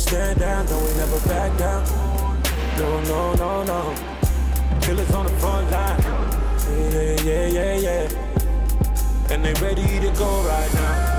stand down, don't we never back down. No, no, no, no. Killers on the front line. Yeah, yeah, yeah, yeah, yeah. And they ready to go right now.